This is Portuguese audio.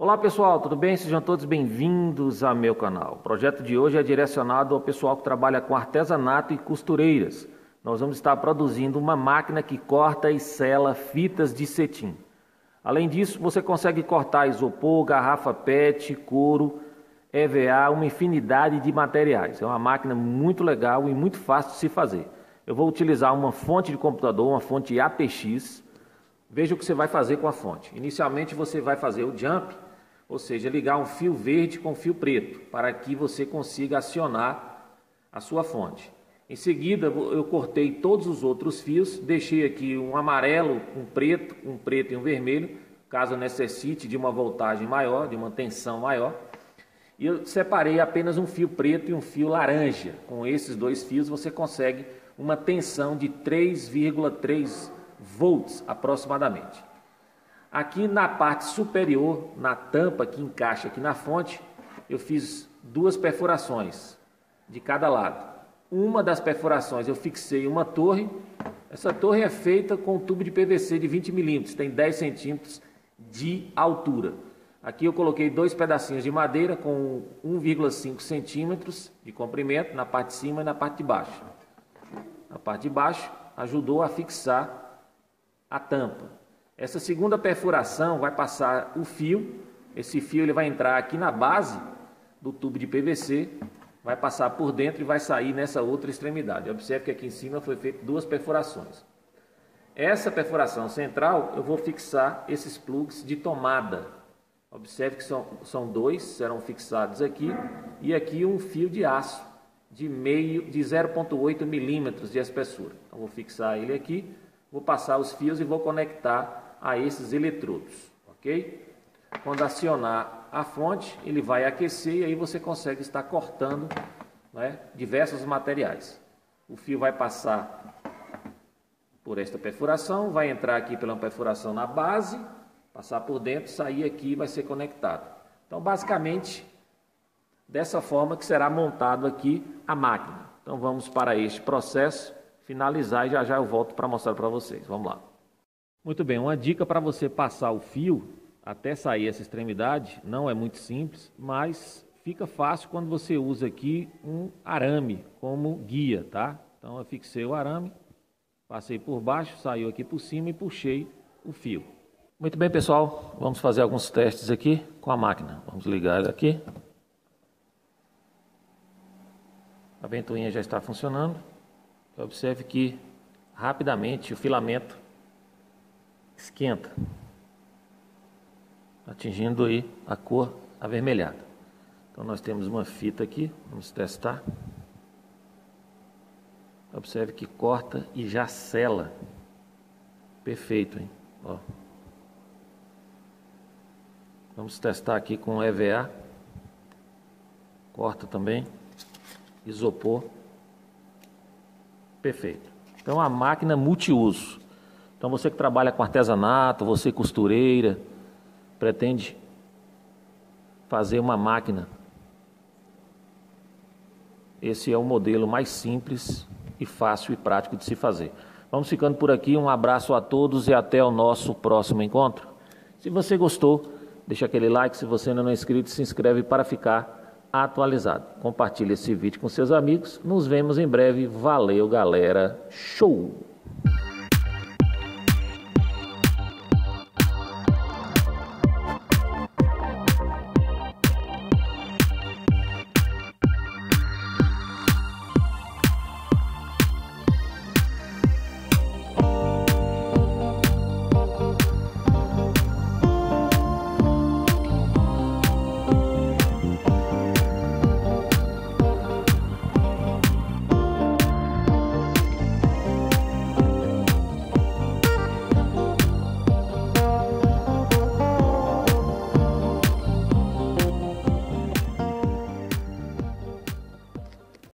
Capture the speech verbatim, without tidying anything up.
Olá pessoal, tudo bem? Sejam todos bem-vindos ao meu canal. O projeto de hoje é direcionado ao pessoal que trabalha com artesanato e costureiras. Nós vamos estar produzindo uma máquina que corta e sela fitas de cetim. Além disso, você consegue cortar isopor, garrafa pet, couro, e v a, uma infinidade de materiais. É uma máquina muito legal e muito fácil de se fazer. Eu vou utilizar uma fonte de computador, uma fonte A P X. Veja o que você vai fazer com a fonte. Inicialmente você vai fazer o jump, ou seja, ligar um fio verde com fio preto, para que você consiga acionar a sua fonte. Em seguida, eu cortei todos os outros fios, deixei aqui um amarelo, um preto, um preto e um vermelho, caso necessite de uma voltagem maior, de uma tensão maior. E eu separei apenas um fio preto e um fio laranja. Com esses dois fios você consegue uma tensão de três vírgula três volts aproximadamente. Aqui na parte superior, na tampa que encaixa aqui na fonte, eu fiz duas perfurações de cada lado. Uma das perfurações eu fixei uma torre. Essa torre é feita com um tubo de P V C de vinte milímetros, tem dez centímetros de altura. Aqui eu coloquei dois pedacinhos de madeira com um vírgula cinco centímetros de comprimento na parte de cima e na parte de baixo. Na parte de baixo ajudou a fixar a tampa. Essa segunda perfuração vai passar o fio, esse fio ele vai entrar aqui na base do tubo de P V C, vai passar por dentro e vai sair nessa outra extremidade. Observe que aqui em cima foi feito duas perfurações. Essa perfuração central eu vou fixar esses plugs de tomada. Observe que são, são dois, serão fixados aqui, e aqui um fio de aço de, meio, de zero vírgula oito milímetros de espessura. Então vou fixar ele aqui, vou passar os fios e vou conectar a esses eletrodos, ok? Quando acionar a fonte, ele vai aquecer e aí você consegue estar cortando, né, diversos materiais. O fio vai passar por esta perfuração, vai entrar aqui pela perfuração na base, passar por dentro, sair aqui e vai ser conectado. Então, basicamente, dessa forma que será montado aqui a máquina. Então, vamos para este processo, finalizar e já já eu volto para mostrar para vocês. Vamos lá. Muito bem, uma dica para você passar o fio até sair essa extremidade, não é muito simples, mas fica fácil quando você usa aqui um arame como guia, tá? Então eu fixei o arame, passei por baixo, saiu aqui por cima e puxei o fio. Muito bem pessoal, vamos fazer alguns testes aqui com a máquina. Vamos ligar ela aqui. A ventoinha já está funcionando. Observe que rapidamente o filamento esquenta, atingindo aí a cor avermelhada. Então nós temos uma fita aqui, vamos testar. Observe que corta e já sela. Perfeito, hein? Ó. Vamos testar aqui com e v a. Corta também. Isopor. Perfeito. Então a máquina multiuso. Então você que trabalha com artesanato, você costureira, pretende fazer uma máquina. Esse é o modelo mais simples e fácil e prático de se fazer. Vamos ficando por aqui, um abraço a todos e até o nosso próximo encontro. Se você gostou, deixa aquele like, se você ainda não é inscrito, se inscreve para ficar atualizado. Compartilhe esse vídeo com seus amigos, nos vemos em breve, valeu galera, show!